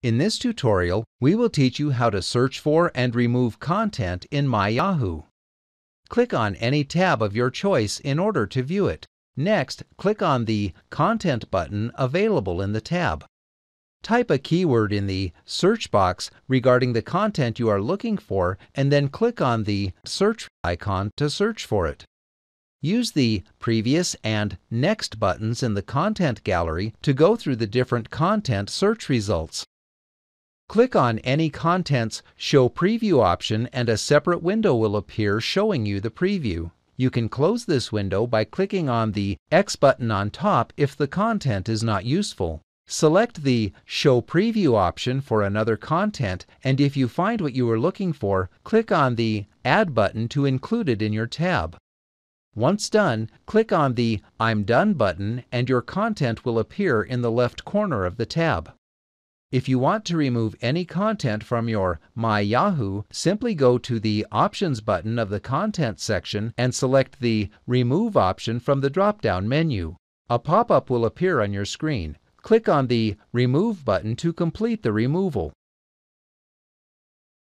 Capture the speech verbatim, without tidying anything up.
In this tutorial, we will teach you how to search for and remove content in My Yahoo. Click on any tab of your choice in order to view it. Next, click on the Content button available in the tab. Type a keyword in the search box regarding the content you are looking for and then click on the search icon to search for it. Use the Previous and Next buttons in the Content Gallery to go through the different content search results. Click on any content's Show Preview option and a separate window will appear showing you the preview. You can close this window by clicking on the X button on top if the content is not useful. Select the Show Preview option for another content, and if you find what you are looking for, click on the Add button to include it in your tab. Once done, click on the I'm Done button and your content will appear in the left corner of the tab. If you want to remove any content from your My Yahoo, simply go to the Options button of the Content section and select the Remove option from the drop-down menu. A pop-up will appear on your screen. Click on the Remove button to complete the removal.